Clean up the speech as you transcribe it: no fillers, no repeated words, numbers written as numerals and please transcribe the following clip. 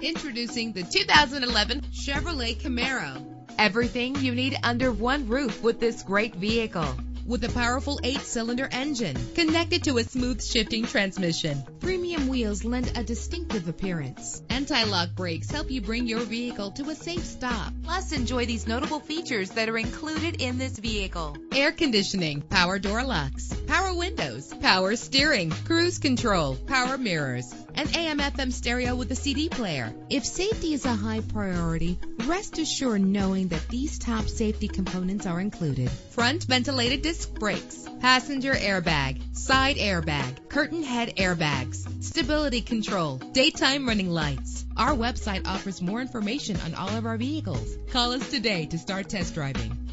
Introducing the 2011 Chevrolet Camaro. Everything you need under one roof with this great vehicle. With a powerful 8-cylinder engine connected to a smooth shifting transmission. Premium wheels lend a distinctive appearance. Anti-lock brakes help you bring your vehicle to a safe stop. Plus, enjoy these notable features that are included in this vehicle. Air conditioning, power door locks, power windows, power steering, cruise control, power mirrors, an AM/FM stereo with a CD player. If safety is a high priority, rest assured knowing that these top safety components are included. Front ventilated disc brakes, passenger airbag, side airbag, curtain head airbags, stability control, daytime running lights. Our website offers more information on all of our vehicles. Call us today to start test driving.